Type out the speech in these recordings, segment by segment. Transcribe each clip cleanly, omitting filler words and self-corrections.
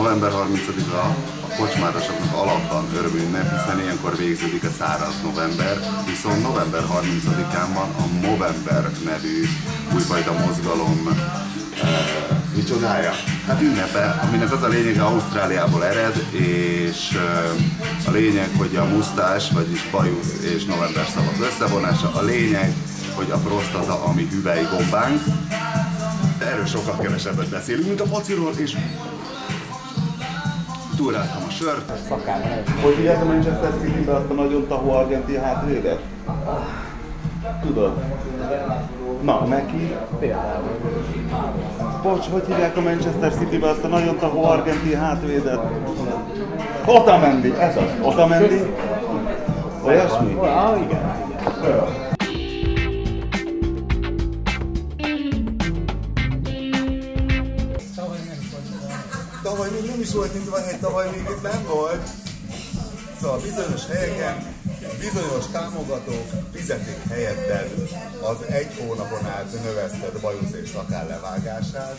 November 30-a a kocsmárosoknak alapban örömünnep, hiszen ilyenkor végződik a száraz november, viszont november 30-án van a Movember nevű újfajta mozgalom micsodája? Hát ünnepe, aminek az a lényege, Ausztráliából ered, és a lényeg, hogy a musztás, vagyis bajusz és november szavak összevonása, a lényeg, hogy a prostata, ami hüvelygombánk. Erről sokkal kevesebbet beszélünk, mint a fociról, és túráztam a sört. Hogy hívják a Manchester Citybe azt a nagyon tahó argentin hátvédet? Tudod? Na, neki? Például. Bocs, hogy hívják a Manchester Citybe azt a nagyon tahó argentin hátvédet? Otamendi, ez az. Otamendi? Olyasmi? Igen. Tavaly még nem is volt indulvány, tavaly még itt nem volt. Szóval bizonyos helyeken bizonyos támogatók fizetik helyetted az egy hónapon át növesztett bajusz és szakáll levágását.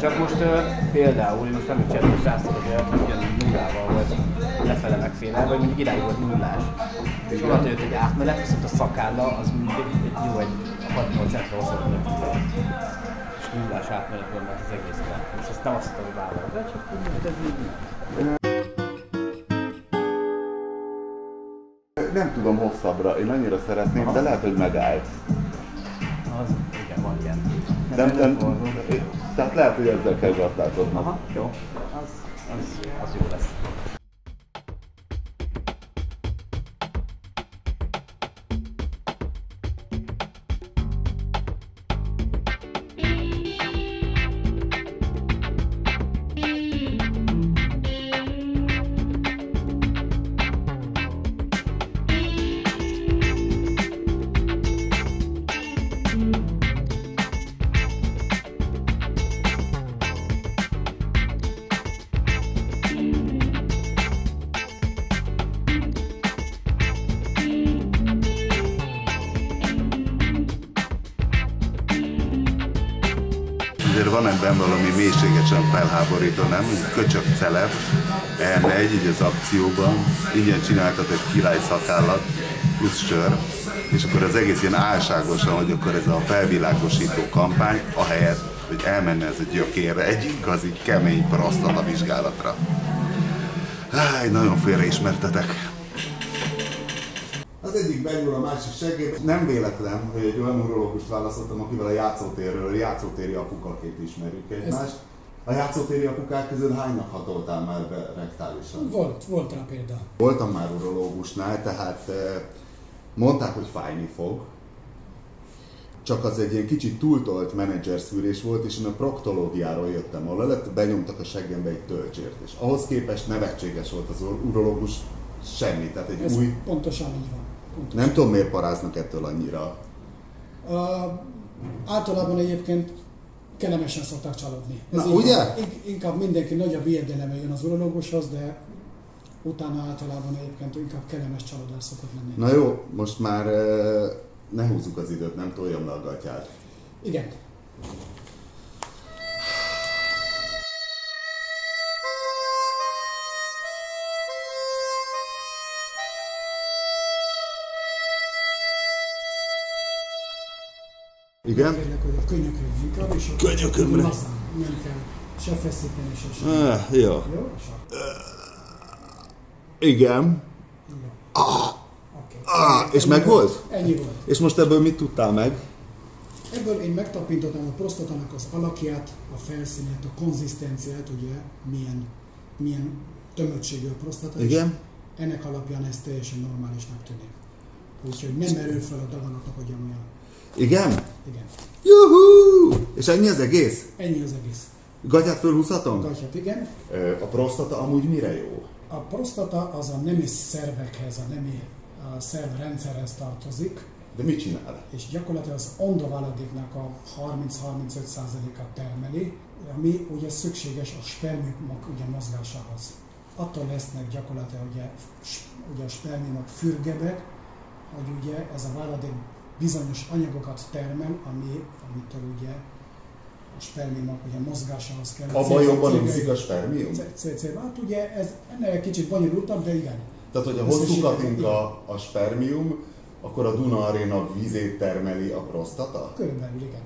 Csak most például, most nem egy cseppes rásztadok, ugyanúgy nullával volt lefele megfélel, vagy mindig irány volt nullás. És oda jött egy átmenet, viszont a szakálla az mindig egy jó, egy 6-8 centra hosszabban és nullás átmenet volt az egész világ. Most azt nem azt tudom, hogy vállalok, de csak ez így. Nem tudom hosszabbra, én annyira szeretném, de lehet, hogy megállt. Az, igen, van ilyen. Nem tehát lehet, hogy ezzel kell gazdálkodnak. Aha, jó. Az jó lesz. Azért van ebben valami mélységet sem felháborító, nem? Köcsög celeb, elmegy így az akcióban, ingyen csináltat egy király szakállat, plusz sör, és akkor az egész ilyen álságosan, hogy akkor ez a felvilágosító kampány, ahelyett, hogy elmenne ez a gyökérre, egy igazi kemény prostata vizsgálatra. Háj, nagyon félreismertetek. Az egyik benyúl a másik segébe. Nem véletlen, hogy egy olyan urológust választottam, akivel a játszótérről, a játszótéri apukaként ismerjük egymást. A játszótéri apukák közül hánynak hatoltál már be rektálisan? Volt rá példa. Voltam már urológusnál, tehát mondták, hogy fájni fog. Csak az egy ilyen kicsit túltolt menedzserszűrés volt, és én a proktológiáról jöttem alá, benyomtak a seggembe egy tölcsért. És ahhoz képest nevetséges volt az urológus, semmi, tehát egy új... Pontosan így van. Pontosan. Nem tudom, miért paráznak ettől annyira. Általában egyébként kellemesen szokták csalódni. Na, ugye? Inkább mindenki nagyobb érdelemben jön az urológushoz, de utána általában egyébként inkább kellemes csalódás szokott lenni. Na jó, most már ne húzzuk az időt, nem toljam le a gatyát. Igen. Igen? Kérlek, hogy a könyökömre inkább, és a könyökömre nem kell se feszíteni, se semmi. Jó. Jó? Igen. Jó. És meg volt? Ennyi volt. És most ebből mit tudtál meg? Ebből én megtapintottam a prosztatának az alakját, a felszínét, a konzisztenciát, ugye, milyen tömöttségű a prosztata. Igen. Ennek alapján ez teljesen normálisnak tűnik. Úgyhogy nem erő fel a daganatok, hogy amilyen. Igen? Igen. Juhú! És ennyi az egész? Ennyi az egész. Gatyát fölhúzhatom? Gatyát, igen. A prostata amúgy mire jó? A prostata az a nemi szervekhez, a nemi szervrendszerhez tartozik. De mit csinál? És gyakorlatilag az ondováladéknak a 30-35%-át termeli, ami ugye szükséges a spermiumok ugye mozgásához. Attól lesznek gyakorlatilag ugye a spermiumok fürgebek, hogy ugye ez a váladék bizonyos anyagokat termel, amitől ugye a spermiumnak a mozgásához kell. Abban jobban úszik a spermium? Hát ugye ez ennél egy kicsit bonyolultabb, de igen. Tehát, hogy a hosszú katinka a spermium, akkor a Duna Arena vízét termeli a prosztata? Körülbelül, igen.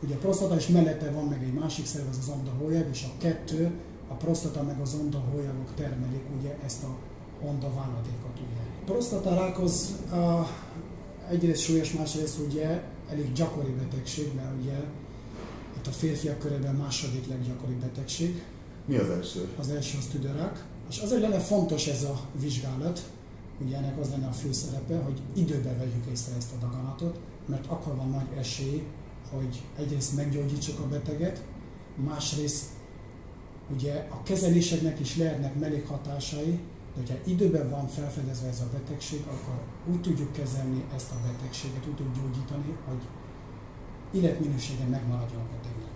Ugye a prosztata és mellette van meg egy másik szerv, az ondahólyag, és a kettő, a prosztata meg az ondahólyagok termelik ugye ezt a ondaváladékot. A prosztatarákhoz egyrészt súlyos, másrészt ugye elég gyakori betegség, mert ugye itt a férfiak körében második leggyakoribb betegség. Mi az első? Az első az tüdőrák. És azért lenne fontos ez a vizsgálat, ugye ennek az lenne a fő szerepe, hogy időben vegyük észre ezt a daganatot, mert akkor van nagy esély, hogy egyrészt meggyógyítsuk a beteget, másrészt ugye a kezeléseknek is lehetnek mellékhatásai, de hogyha időben van felfedezve ez a betegség, akkor úgy tudjuk kezelni ezt a betegséget, úgy tudjuk gyógyítani, hogy életminősége megmaradjon a betegnek.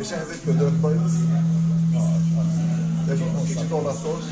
És ehhez egy ködölt bajusz, kicsit olaszos.